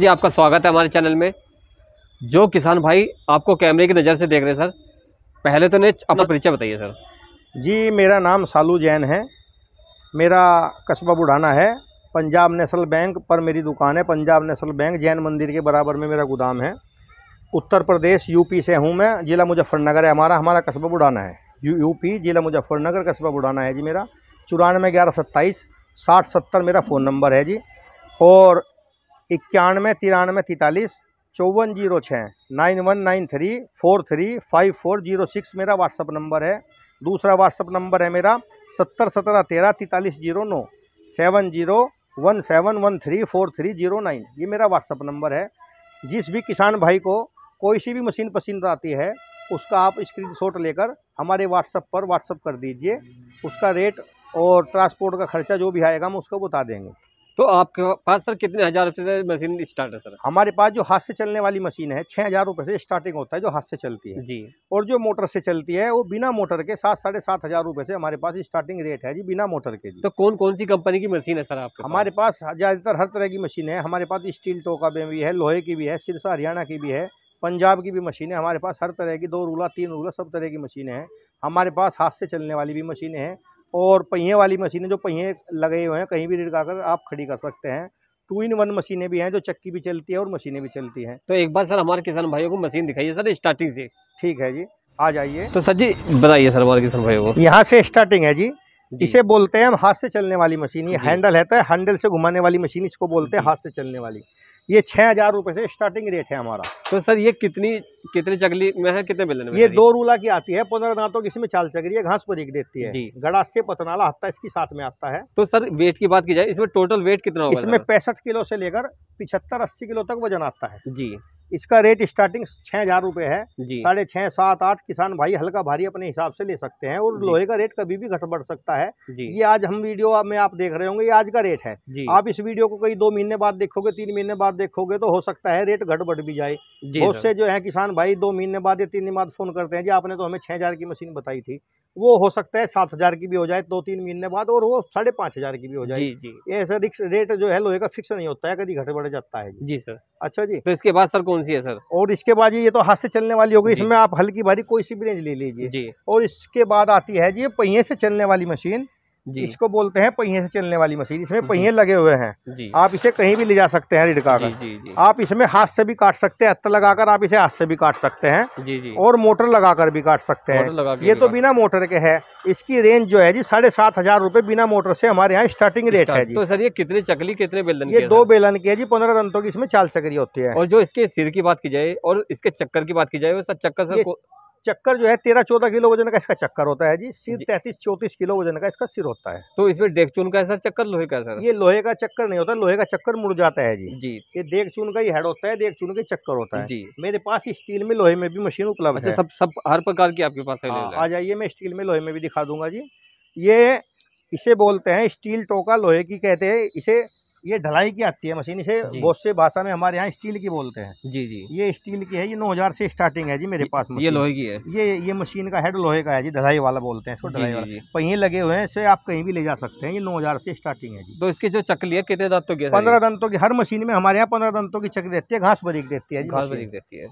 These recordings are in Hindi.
जी आपका स्वागत है हमारे चैनल में। जो किसान भाई आपको कैमरे की नज़र से देख रहे हैं सर, पहले तो ने अपना परिचय बताइए सर। जी मेरा नाम सालू जैन है, मेरा कस्बा बुढ़ाना है। पंजाब नेशनल बैंक पर मेरी दुकान है। पंजाब नेशनल बैंक जैन मंदिर के बराबर में मेरा गोदाम है। उत्तर प्रदेश यूपी से हूँ मैं, ज़िला मुजफ्फरनगर है हमारा कस्बा बुढ़ाना है। यूपी ज़िला मुजफ्फरनगर कस्बा बुढ़ाना है जी। मेरा 94 11 27 60 70 मेरा फ़ोन नंबर है जी, और 91 93 43 54 06 9193435406 मेरा व्हाट्सअप नंबर है। दूसरा व्हाट्सअप नंबर है मेरा 70 17 13 43 09 70 17 134309। ये मेरा व्हाट्सअप नंबर है। जिस भी किसान भाई को कोई सी भी मशीन पसंद आती है उसका आप स्क्रीनशॉट लेकर हमारे व्हाट्सअप कर दीजिए। उसका रेट और ट्रांसपोर्ट का खर्चा जो भी आएगा हम उसको बता देंगे। तो आपके पास सर कितने हज़ार रुपये से मशीन स्टार्ट है सर? हमारे पास जो हाथ से चलने वाली मशीन है 6000 रुपये से स्टार्टिंग होता है, जो हाथ से चलती है जी। और जो मोटर से चलती है वो बिना मोटर के 7 साढ़े 7 हज़ार रुपये से हमारे पास स्टार्टिंग रेट है जी, बिना मोटर के जी। तो कौन कौन सी कंपनी की मशीन है सर आपके? हमारे पास ज़्यादातर हर तरह की मशीन है। हमारे पास स्टील टोका में भी है, लोहे की भी है, सिरसा हरियाणा की भी है, पंजाब की भी मशीन है हमारे पास। हर तरह की 2 रूला 3 रूला सब तरह की मशीनें हैं हमारे पास। हाथ से चलने वाली भी मशीनें हैं और पहिए वाली मशीनें, जो पहिए लगे हुए हैं कहीं भी लटकाकर आप खड़ी कर सकते हैं। 2 इन 1 मशीनें भी हैं, जो चक्की भी चलती है और मशीनें भी चलती हैं। तो एक बार सर हमारे किसान भाइयों को मशीन दिखाइए सर स्टार्टिंग से। ठीक है जी, आ जाइए। तो सर जी बताइए सर हमारे किसान भाइयों को। यहाँ से स्टार्टिंग है जी। इसे बोलते हैं हम हाथ से चलने वाली मशीन। ये हैंडल है, तो हैंडल से घुमाने वाली मशीन इसको बोलते हैं हाथ से चलने वाली। ये 6000 रुपये से स्टार्टिंग रेट है हमारा। तो सर ये कितनी चकली में है, कितने बिलन में? ये 2 रूला की आती है, 15 दांतों की इसमें चाल चकरी है, घास को रेख देती है। गड़ा से पतनाला हत्ता इसकी साथ में आता है। तो सर वेट की बात की जाए, इसमें टोटल वेट कितना होगा? इसमें 65 किलो से लेकर 75-80 किलो तक वजन आता है जी। इसका रेट स्टार्टिंग 6000 रुपये है। 6.5 7 8 किसान भाई हल्का भारी अपने हिसाब से ले सकते हैं। और लोहे का रेट कभी भी घट बढ़ सकता है। ये आज हम वीडियो में आप देख रहे होंगे, ये आज का रेट है। आप इस वीडियो को कहीं 2 महीने बाद देखोगे, 3 महीने बाद देखोगे, तो हो सकता है रेट घट बढ़ भी जाए। बहुत से जो है किसान भाई 2 महीने बाद या 3 महीने बाद फोन करते हैं जी आपने तो हमें 6000 की मशीन बताई थी, वो हो सकता है 7000 की भी हो जाए 2-3 महीने बाद, और वो 5500 की भी हो जाए। ऐसा रेट जो है लोहे का फिक्स नहीं होता है, कभी घट बढ़ जाता है जी सर। अच्छा जी, तो इसके बाद सर कौन सी है सर? और इसके बाद ये तो हाथ से चलने वाली होगी, इसमें आप हल्की भारी कोई सी भी रेंज ले लीजिए। और इसके बाद आती है जी पहिए से चलने वाली मशीन, इसको बोलते हैं पहिए से चलने वाली मशीन। इसमें पहिए लगे हुए हैं, आप इसे कहीं भी ले जा सकते हैं रिड़काकर। आप इसमें हाथ से भी काट सकते हैं, हत्था लगाकर आप इसे हाथ से भी काट सकते हैं और मोटर लगाकर भी काट सकते हैं। ये तो बिना मोटर के है। इसकी रेंज जो है जी 7500 रुपये बिना मोटर से हमारे यहाँ स्टार्टिंग रेट है जी। तो सर ये कितने चकली कितने बेलन? ये 2 बेलन की है जी, 15 दंतों की इसमें चाल चक्री होती है। और जो इसके सिर की बात की जाए और इसके चक्कर की बात की जाए, सर चक्कर सर चक्कर जो है 13-14 किलो वजन का इसका चक्कर होता है जी। सिर 33-34 किलो वजन का इसका सिर होता है। तो इसमें देख चून का है सर चक्कर, लोहे का सर? ये लोहे का चक्कर नहीं होता, लोहे का चक्कर मुड़ जाता है जी। ये देख चून का ही हेड होता है, देख चून का चक्कर होता है जी। मेरे पास स्टील में लोहे में भी मशीन उपलब्ध है। सब हर प्रकार की आपके पास है? आ जाइए, मैं स्टील में लोहे में भी दिखा दूंगा जी। ये इसे बोलते हैं स्टील टोका, लोहे की कहते हैं इसे। ये ढलाई की आती है मशीन, इसे बहुत से भाषा में हमारे यहाँ स्टील की बोलते हैं जी। ये स्टील की है, ये 9000 से स्टार्टिंग है जी मेरे पास। ये लोहे की है, ये मशीन का हेड लोहे का है जी, ढलाई वाला बोलते हैं इसको, ढलाई वाला। पहिए लगे हुए हैं, इसे आप कहीं भी ले जा सकते हैं। ये 9000 से स्टार्टिंग है जी। तो इसके जो चकली है कितने दांतों की? 15 दंतों की। हर मशीन में हमारे यहाँ 15 दंतों की चकली देती है, घास बरीक देती है जी, घास बरीक देती है।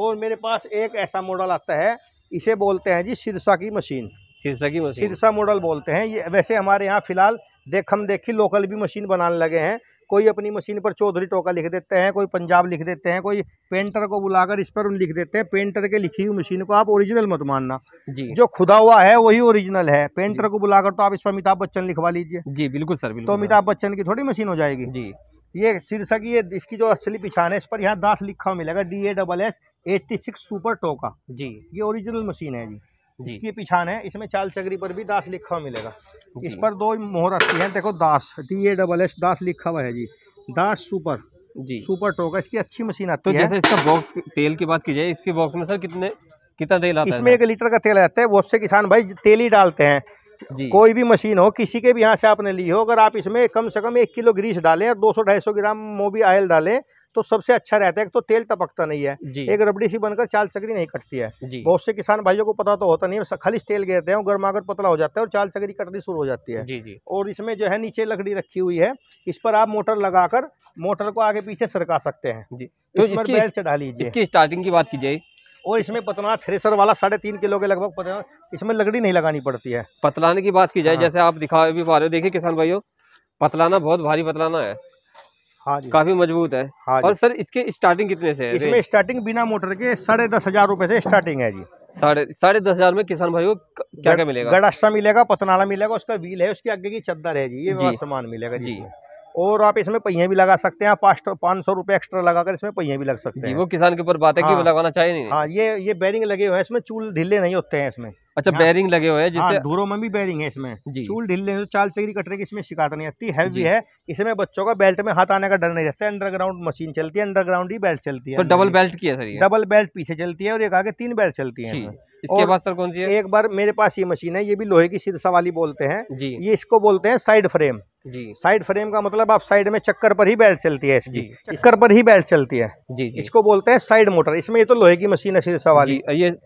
और मेरे पास एक ऐसा मॉडल आता है, इसे बोलते हैं जी सिरसा की मशीन। सिरसा की मशीन सिरसा मॉडल बोलते हैं। ये वैसे हमारे यहाँ फिलहाल देखी लोकल भी मशीन बनाने लगे हैं। कोई अपनी मशीन पर चौधरी टोका लिख देते हैं, कोई पंजाब लिख देते हैं, कोई पेंटर को बुलाकर इस पर उन लिख देते हैं। पेंटर के लिखी हुई मशीन को आप ओरिजिनल मत मानना जी, जो खुदा हुआ है वही ओरिजिनल है। पेंटर को बुलाकर तो आप इस पर अमिताभ बच्चन लिखवा लीजिए जी। बिल्कुल सर, बिल्कुल। तो अमिताभ बच्चन की थोड़ी मशीन हो जाएगी जी। ये सिरसा की, ये इसकी जो असली पहचान है, इस पर यहाँ 10 लिखा हुआ मिलेगा, DASS 86 सुपर टोका जी। ये ओरिजिनल मशीन है जी, इसकी पिछान है। इसमें चाल चक्री पर भी 10 लिखा हुआ मिलेगा। इस पर 2 मोहर आती है, देखो 10 DASS 10 लिखा हुआ है जी। 10 सुपर जी, सुपर टोका इसकी अच्छी मशीन आती है। जैसे इसका बॉक्स तेल की बात की जाए, इसके बॉक्स में सर कितना तेल आता है? इसमें 1 लीटर का तेल आता है। बहुत से किसान भाई तेल ही डालते हैं, कोई भी मशीन हो, किसी के भी यहाँ से आपने ली हो, अगर आप इसमें कम से कम 1 किलो ग्रीस डालें और 200-250 ग्राम मोबी ऑयल डालें तो सबसे अच्छा रहता है। एक तो तेल टपकता नहीं है, एक रबड़ी सी बनकर चाल चक्री नहीं कटती है। बहुत से किसान भाइयों को पता तो होता नहीं है, खाली तेल गिरते हैं, गर्मागर पतला हो जाता है और चाल चक्री कटनी शुरू हो जाती है। और इसमें जो है नीचे लकड़ी रखी हुई है, इस पर आप मोटर लगाकर मोटर को आगे पीछे सरका सकते हैं। जी, तो इस पर बैल से डालिए। इसकी स्टार्टिंग की बात कीजिए। और इसमें पतना थ्रेसर वाला 3.5 किलो के लगभग पतना, इसमें लकड़ी नहीं लगानी पड़ती है। पतलाने की बात की जाए, हाँ। जैसे आप दिखा भी पा रहे हो, देखिए किसान भाइयों, पतलाना बहुत भारी पतलाना है, हाँ जी, काफी मजबूत है। हाँ जी। और सर इसके स्टार्टिंग कितने से है? इसमें स्टार्टिंग बिना मोटर के 10,500 रुपए से स्टार्टिंग है जी। 10,500 में किसान भाइयों क्या क्या मिलेगा? गड़ासा मिलेगा, पतनाला मिलेगा, उसका व्हील है, उसके आगे की चद्दर है जी, ये सामान मिलेगा जी। और आप इसमें पहिए भी लगा सकते हैं, आप 500 रुपए एक्स्ट्रा लगाकर इसमें पहिए भी लग सकते हैं। वो किसान के ऊपर बात है कि वो लगाना चाहिए नहीं। हाँ, ये बैरिंग लगे हुए हैं, इसमें चूल ढीले नहीं होते हैं इसमें। अच्छा, बैरिंग लगे हुए हैं, जिससे धूरों में भी बैरिंग है इसमें, चूल ढीले हैं, चाल चक्री कटने की इसमें शिकायत नहीं आती। हैवी है, इसमें बच्चों का बेल्ट में हाथ आने का डर नहीं रहता है। अंडरग्राउंड मशीन चलती है, अंडरग्राउंड ही बेल्ट चलती है। तो डबल बेल्ट की है सर? डबल बेल्ट पीछे चलती है और एक आगे 3 बेल्ट चलती है। इसके बाद सर कौन सी है? एक बार मेरे पास ये मशीन है, ये भी लोहे की सिरसा वाली बोलते हैं जी, ये इसको बोलते हैं साइड फ्रेम जी। साइड फ्रेम का मतलब आप साइड में चक्कर पर ही बेल्ट चलती है इसकी, चक्कर पर ही बेल्ट चलती है जी, जी। इसको बोलते हैं साइड मोटर। इसमें ये तो लोहे की मशीन है सिरसा वाली, ये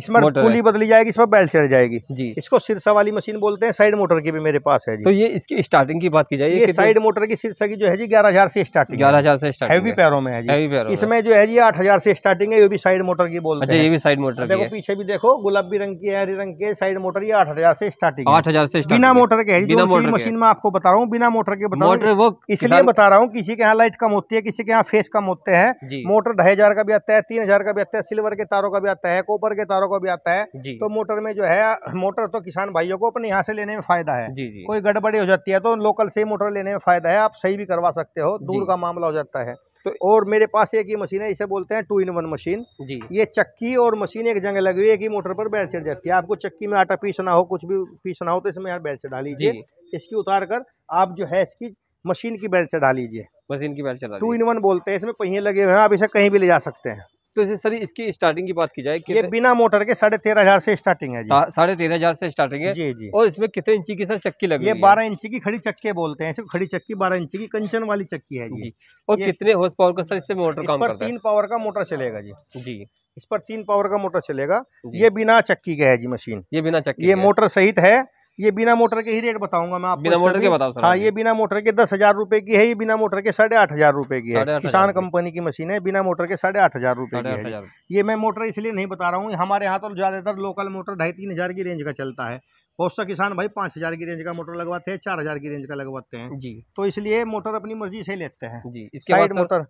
इसमें पुली बदली जाएगी, इसमें बेल्ट चढ़ जाएगी जी। इसको सिरसा वाली मशीन बोलते हैं, साइड मोटर की भी मेरे पास है जी। तो ये इसकी स्टार्टिंग की बात की जाए, ये साइड मोटर की सिरसा की जो है जी 11000 से स्टार्टिंग, 11000 से स्टार्टिंग हैवी पैरों में है जी। इसमें जो है जी 8000 से स्टार्टिंग है, ये भी साइड मोटर की बोलते हैं। ये भी साइड मोटर, देखो पीछे भी देखो, गुलाबी रंग की हरे रंग के साइड मोटर, ये 8000 से स्टार्टिंग, 8000 से बिना मोटर के है। बिना मोटर मशीन में आपको बता रहा हूँ, बिना मोटर के बता रहा हूँ, इसलिए बता रहा हूँ किसी के यहाँ लाइट कम होती है, किसी के यहाँ फेस कम होते हैं। मोटर 2500 का भी आता है, 3000 का भी आता है, सिल्वर के तारों का भी आता है, कॉपर के को भी आता है। तो मोटर में जो है, मोटर तो किसान भाइयों को अपने यहाँ से लेने में फायदा है जी, जी। कोई गड़बड़ी हो जाती है तो लोकल से ही मोटर लेने में फायदा है, आप सही भी करवा सकते हो, दूर का मामला हो जाता है। तो और मेरे पास एक ही मशीन है, इसे बोलते हैं 2-in-1 मशीन जी। ये चक्की और मशीन एक जगह लगी हुई है, एक ही मोटर पर बैठ चढ़ जाती है। आपको चक्की में आटा पीसना हो, कुछ भी पीसना हो तो इसमें यहाँ बैठ चढ़ा लीजिए, इसकी उतार कर आप जो है इसकी मशीन की बेल्ट चढ़ा लीजिए, मशीन की बेल्ट चढ़ा। 2-in-1 बोलते हैं, इसमें पहिए लगे हुए हैं, आप इसे कहीं भी ले जा सकते हैं। तो इसे सर इसकी स्टार्टिंग की बात की जाए, ये बिना मोटर के 13,500 से स्टार्टिंग है जी। 13,500 से स्टार्टिंग है जी, जी। और इसमें कितने इंची की सर चक्की लगी? ये 12 इंची की खड़ी चक्के बोलते हैं, खड़ी चक्की 12 इंची की कंचन वाली चक्की है जी। और कितने हॉर्स पावर का सर इससे मोटर काम करता है? 3 पावर का मोटर चलेगा जी। जी, इस पर 3 पावर का मोटर चलेगा। ये बिना चक्की का है जी मशीन, ये बिना चक्की, ये मोटर सहित है। ये बिना मोटर के ही रेट बताऊंगा मैं आपको, बिना मोटर के बताओ। हाँ, ये बिना मोटर के 10,000 रुपए की है, ये बिना मोटर के 8,500 रुपए की है। किसान कंपनी की मशीन है, बिना मोटर के 8,500 रुपए की है। ये मैं मोटर इसलिए नहीं बता रहा हूँ, हमारे यहाँ तो ज्यादातर लोकल मोटर 2,500-3,000 की रेंज का चलता है। बहुत सा किसान भाई 5,000 की रेंज का मोटर लगवाते हैं, 4,000 की रेंज का लगवाते हैं जी। तो इसलिए मोटर अपनी मर्जी से लेते हैं जी, साइड मोटर।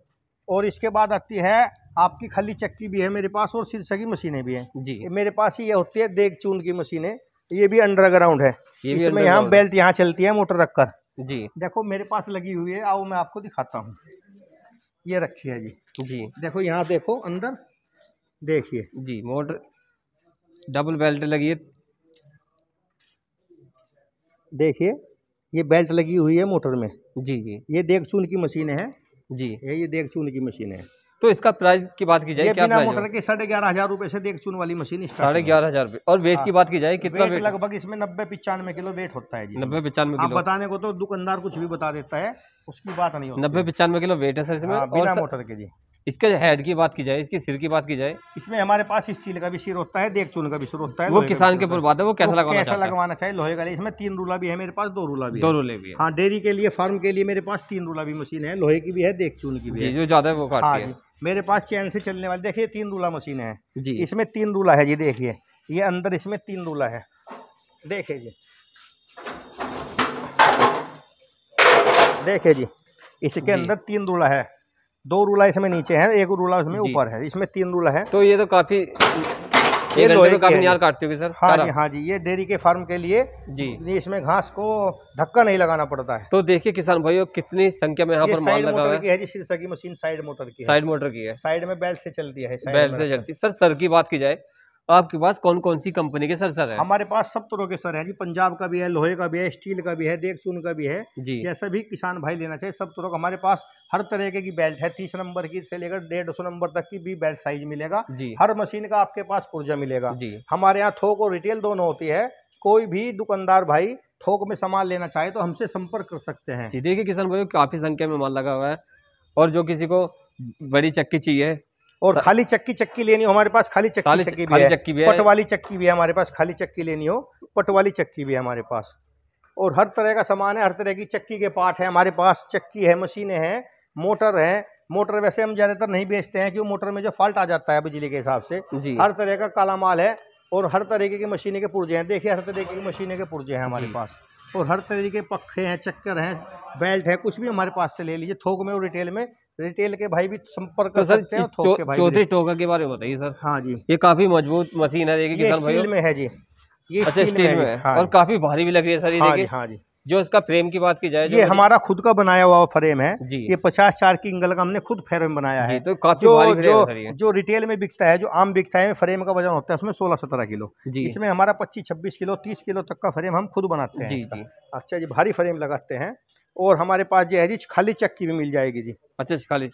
और इसके बाद आती है आपकी खाली चक्की भी है मेरे पास, और सिरसा की मशीनें भी है जी। मेरे पास ये होती है देख चून की मशीनें, ये भी अंडरग्राउंड है, इसमें यहाँ बेल्ट यहाँ चलती है मोटर रखकर जी। देखो मेरे पास लगी हुई है, आओ मैं आपको दिखाता हूँ। ये रखी है जी। जी देखो, यहाँ देखो अंदर, देखिए जी, मोटर डबल बेल्ट लगी है, देखिए ये बेल्ट लगी हुई है मोटर में जी। जी, ये देख चून की मशीन है जी, ये देख चून की मशीन है। तो इसका प्राइस की बात की जाए, क्या बिना मोटर के 11,500 रुपए से देख चून वाली मशीन 11,500 रुपए। और वेट की बात की जाए, कितना वेट? लगभग इसमें 90-95 किलो वेट होता है जी। 90-95 किलो बताने को तो दुकानदार कुछ भी बता देता है, उसकी बात नहीं होती। 90-95 किलो वेट है सर इसमें, बिना मोटर के जी। इसके हेड की बात की जाए, इसके सिर की बात की जाए, इसमें हमारे पास स्टील का भी सिर होता है, देख चून का भी सिर होता है। वो किसान के ऊपर बात है, वो कैसा लगवाना चाहिए। लोहे का इसमें 3 रूला भी है मेरे पास, 2 रूला भी, 2 रूले भी। हाँ, डेयरी के लिए, फार्म के लिए मेरे पास 3 रूला भी मशीन है, लोहे की भी है, देख चून की भी है। जो ज्यादा है वो काटती है। मेरे पास चैन से चलने वाली, देखिए 3 रूला मशीन है जी। इसमें 3 रूला है जी, देखिए ये अंदर इसमें 3 रूला है, देखिए जी, देखिए जी, इसके अंदर 3 रूला है, 2 रूला इसमें नीचे है, 1 रूला उसमें ऊपर है, इसमें 3 रूला है। तो ये तो काफी, ये लोहे काफी नियार काटती होगी सर। हाँ जी, हाँ जी, ये डेयरी के फार्म के लिए जी, इसमें घास को धक्का नहीं लगाना पड़ता है। तो देखिए किसान भाइयों, कितनी संख्या में यहाँ पर माल लगा हुआ है। सिरसा की मशीन साइड मोटर की, साइड मोटर की है, साइड में बेल्ट से चलती है, बेल्ट से चलती। सर, सर की बात की जाए, आपके पास कौन कौन सी कंपनी के सर सर है? हमारे पास सब तरह के सर है जी, पंजाब का भी है, लोहे का भी है, स्टील का भी है, देख चून का भी है जी। जैसा भी किसान भाई लेना चाहिए, सब तरह का हमारे पास हर तरह की बेल्ट है। 30 नंबर की से लेकर 150 नंबर तक की भी बेल्ट साइज मिलेगा जी। हर मशीन का आपके पास पुर्जा मिलेगा जी। हमारे यहाँ थोक और रिटेल दोनों होती है। कोई भी दुकानदार भाई थोक में सामान लेना चाहे तो हमसे संपर्क कर सकते हैं। जी देखिए किसान भाइयों, काफ़ी संख्या में माल लगा हुआ है और जो किसी को बड़ी चक्की चाहिए और खाली चक्की लेनी हो, हमारे पास खाली चक्की भी है, पट वाली चक्की भी है हमारे पास, खाली चक्की लेनी हो पट वाली चक्की भी है हमारे पास। और हर तरह का सामान है, हर तरह की चक्की के पार्ट है हमारे पास, चक्की है, मशीनें हैं, मोटर है। मोटर वैसे हम ज़्यादातर नहीं बेचते हैं क्योंकि मोटर में जो फॉल्ट आ जाता है बिजली के हिसाब से। हर तरह का काला माल है और हर तरीके की मशीनें के पुर्जे हैं। देखिए हर तरीके की मशीनें के पुर्जे हैं हमारे पास और हर तरीके के पक्खे हैं, चक्कर हैं, बेल्ट है, कुछ भी हमारे पास से ले लीजिए थोक में और रिटेल में। रिटेल के भाई भी संपर्क कर सकते हैं। थोक के भाई चौथी टोका के बारे में बताइए सर। हाँ जी, ये काफ़ी मजबूत मशीन है, देखिए किसान भाई में है जी, ये स्टील में है और काफ़ी भारी भी लग रही है सर। ये हाँ जी, जो इसका फ्रेम की बात की जाए, ये हमारा खुद का बनाया हुआ फ्रेम है जी। ये 54 की एंगल का हमने खुद फ्रेम बनाया है तो काफी भारी फ्रेम। जो रिटेल में बिकता है, जो आम बिकता है, फ्रेम का वजन होता है उसमें 16-17 किलो, इसमें हमारा 25-26 किलो 30 किलो तक का फ्रेम हम खुद बनाते हैं जी। अच्छा जी, भारी फ्रेम लगाते हैं। और हमारे पास जो है जी खाली चक्की भी मिल जाएगी जी। अच्छा खाली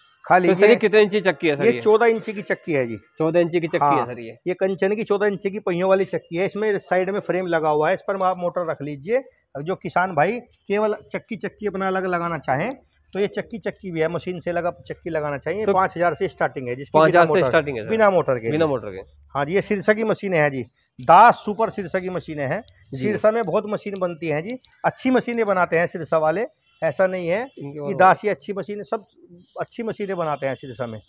तो कितने इंची चक्की है सर? ये 14 इंची की चक्की है जी। 14 इंची की चक्की है सर। ये कंचन की 14 इंची की पहियों वाली चक्की है, इसमें साइड में फ्रेम लगा हुआ है, इस पर आप मोटर रख लीजिए। जो किसान भाई केवल चक्की अपना अलग लगाना चाहें तो ये चक्की भी है, मशीन से लगा चक्की लगाना चाहिए। तो 5,000 से स्टार्टिंग है, जिसकी 5,000 से स्टार्टिंग है बिना मोटर के। हाँ जी, ये सिरसा की मशीनें हैं जी, दास सुपर सिरसा की मशीनें हैं। सिरसा में बहुत मशीन बनती हैं जी, अच्छी मशीनें बनाते हैं सिरसा वाले, ऐसा नहीं है कि दास ही अच्छी मशीनें, सब अच्छी मशीनें बनाते हैं सिरसा में।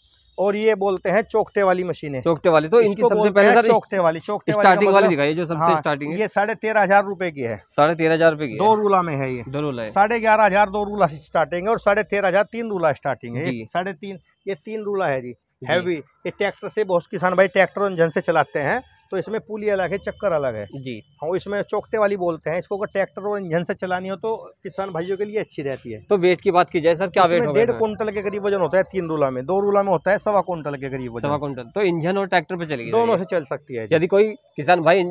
और ये बोलते हैं चौकटे वाली मशीनें, चौकटे वाली। तो इनकी सबसे पहले चौकटे वाली स्टार्टिंग वाली दिखाइए जो सबसे स्टार्टिंग है। ये 13,500 रुपए की है, 13,500 रुपए की, 2 रूला में है ये, 2 रूला है। 11,500 2 रूला से स्टार्टिंग है और 13,500 3 रूला स्टार्टिंग है, 3.5 ये 3 रूला है जी। हैवी, ये ट्रैक्टर से बहुत किसान भाई ट्रैक्टर इंजन से चलाते हैं तो इसमें पुली अलग है, चक्कर अलग है जी। हाँ, इसमें चौकटे वाली बोलते हैं इसको। अगर ट्रैक्टर और इंजन से चलानी हो तो किसान भाइयों के लिए अच्छी रहती है। तो वेट की बात की जाए सर, क्या वेट होगा? 1.5 क्विंटल के करीब वजन होता है 3 रूला में, 2 रूला में होता है 1.25 क्विंटल के करीब वजन। 1.25 क्विंटल तो इंजन और ट्रैक्टर पे चलेगी, दोनों से चल सकती है। यदि कोई किसान भाई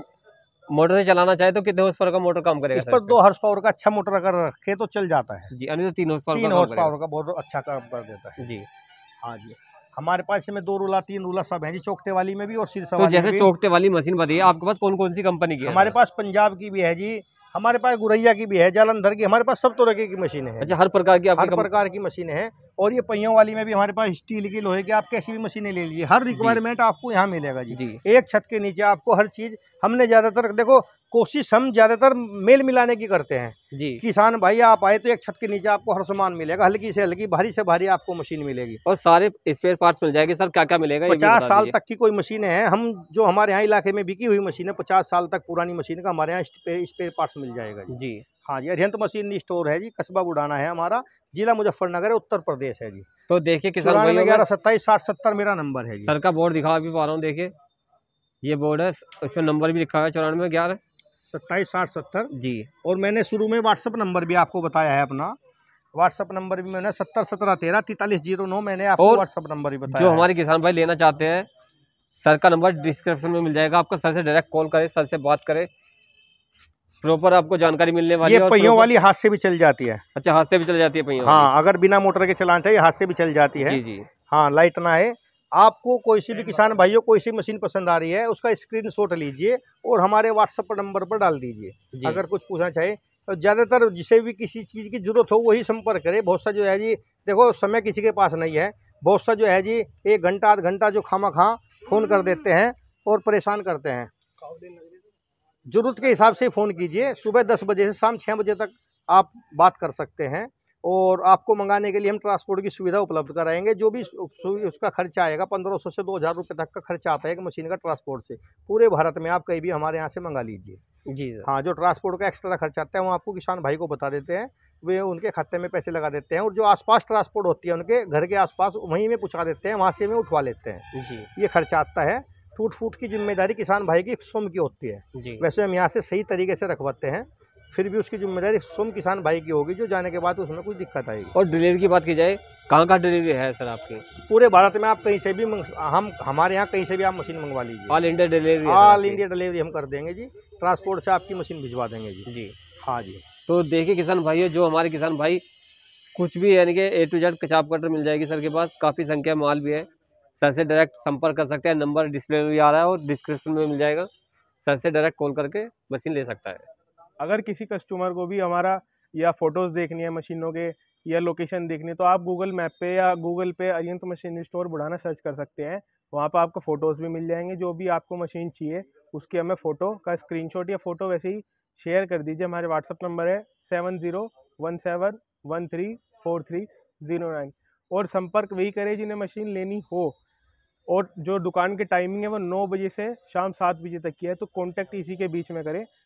मोटर से चलाना चाहे तो कितने हॉर्स पावर का मोटर काम करेगा? इस पर 2 हॉर्स पावर का अच्छा मोटर अगर रखे तो चल जाता है जी। यानी 3 हॉर्स पावर का बहुत अच्छा काम कर देता है जी। हाँ जी, हमारे पास इसमें 2 रूला 3 रूला सब है जी, चौकटे वाली में भी और सिरसा वाली में भी। तो जैसे चौकटे वाली मशीन बताइए आपके पास कौन कौन सी कंपनी की है? हमारे पास पंजाब की भी है जी, हमारे पास गुरैया की भी है, जालंधर की, हमारे पास सब तरह की मशीनें हैं। अच्छा, हर प्रकार की मशीनें हैं। और ये पहियों वाली में भी हमारे पास स्टील की, लोहे की, आप कैसी भी मशीनें ले लीजिए, हर रिक्वायरमेंट आपको यहाँ मिलेगा जी। एक छत के नीचे आपको हर चीज़। हमने ज़्यादातर देखो कोशिश हम ज़्यादातर मेल मिलाने की करते हैं जी। किसान भाई आप आए तो एक छत के नीचे आपको हर सामान मिलेगा, हल्की से हल्की, भारी से भारी आपको मशीन मिलेगी और सारे स्पेयर पार्ट्स मिल जाएंगे। सर क्या क्या मिलेगा? 50 साल तक की कोई मशीनें हैं, हम जो हमारे यहाँ इलाके में बिकी हुई मशीनें 50 साल तक पुरानी मशीन का हमारे यहाँ स्पेयर पार्ट्स मिल जाएगा जी। हाँ जी, अयंत मशीन स्टोर है जी, कस्बा बुढ़ाना है हमारा, जिला मुजफ्फरनगर है, उत्तर प्रदेश है जी। तो देखिए किसान भाई 1127-6070 मेरा नंबर है। सर का बोर्ड दिखा भी पा रहा हूँ, देखिए ये बोर्ड है, इसमें नंबर भी लिखा है 9411 27-6070 जी। और मैंने शुरू में व्हाट्सअप नंबर भी आपको बताया है, अपना व्हाट्सअप नंबर भी मैंने 7017134309 मैंने आपको व्हाट्सअप नंबर भी बताया। जो हमारे किसान भाई लेना चाहते हैं, सर का नंबर डिस्क्रिप्शन में मिल जाएगा, आपको सर से डायरेक्ट कॉल करें, सर से बात करें, प्रॉपर आपको जानकारी मिलने वाली है। ये पहियों वाली हाथ से भी चल जाती है। अच्छा, हाथ से भी चल जाती है पहियों? हाँ, अगर बिना मोटर के चलाना चाहिए हाथ से भी चल जाती है जी। हाँ, लाइट ना है आपको, कोई सी भी किसान भाइयों कोई सी मशीन पसंद आ रही है उसका स्क्रीनशॉट लीजिए और हमारे व्हाट्सएप नंबर पर डाल दीजिए। अगर कुछ पूछना चाहिए तो ज़्यादातर जिसे भी किसी चीज़ की ज़रूरत हो वही संपर्क करे। बहुत सा जो है जी देखो समय किसी के पास नहीं है, बहुत सा जो है जी 1 घंटा आध घंटा जो खामखा फ़ोन कर देते हैं और परेशान करते हैं। ज़रूरत के हिसाब से फ़ोन कीजिए, सुबह 10 बजे से शाम 6 बजे तक आप बात कर सकते हैं और आपको मंगाने के लिए हम ट्रांसपोर्ट की सुविधा उपलब्ध कराएंगे। जो भी उसका खर्चा आएगा 1500 से 2000 रुपये तक का खर्चा आता है एक मशीन का ट्रांसपोर्ट से। पूरे भारत में आप कहीं भी हमारे यहाँ से मंगा लीजिए जी। हाँ, जो ट्रांसपोर्ट का एक्स्ट्रा खर्चा आता है वो आपको किसान भाई को बता देते हैं, वे उनके खाते में पैसे लगा देते हैं और जो आसपास ट्रांसपोर्ट होती है उनके घर के आसपास वहीं में पहुँचा देते हैं, वहाँ से हमें उठवा लेते हैं जी। ये खर्चा आता है। टूट फूट की जिम्मेदारी किसान भाई की स्वयं की होती है, वैसे हम यहाँ से सही तरीके से रखवाते हैं, फिर भी उसकी जिम्मेदारी स्वयं किसान भाई की होगी, जो जाने के बाद उसमें कुछ दिक्कत आएगी। और डिलीवरी की बात की जाए, कहाँ कहाँ डिलीवरी है सर आपकी? पूरे भारत में आप कहीं से भी हमारे यहाँ कहीं से भी आप मशीन मंगवा लीजिए। ऑल इंडिया डिलीवरी हम कर देंगे जी, ट्रांसपोर्ट से आपकी मशीन भिजवा देंगे जी। हाँ जी, तो देखिए किसान भाई, जो हमारे किसान भाई कुछ भी यानी कि A to Z कचाब कटर मिल जाएगी सर के पास, काफ़ी संख्या माल भी है, सर से डायरेक्ट संपर्क कर सकते हैं। नंबर डिस्प्ले में भी आ रहा है और डिस्क्रिप्शन में मिल जाएगा, सर से डायरेक्ट कॉल करके मशीन ले सकता है। अगर किसी कस्टमर को भी हमारा या फोटोज़ देखनी है मशीनों के या लोकेशन देखनी है तो आप गूगल मैप पे या गूगल पे Ayant machine store Budhana search कर सकते हैं। वहाँ पर आपको फ़ोटोज़ भी मिल जाएंगे, जो भी आपको मशीन चाहिए उसके हमें फ़ोटो का स्क्रीनशॉट या फ़ोटो वैसे ही शेयर कर दीजिए। हमारे व्हाट्सअप नंबर है 7017134309 और संपर्क वही करें जिन्हें मशीन लेनी हो। और जो दुकान की टाइमिंग है वो 9 बजे से शाम 7 बजे तक की है, तो कॉन्टैक्ट इसी के बीच में करें।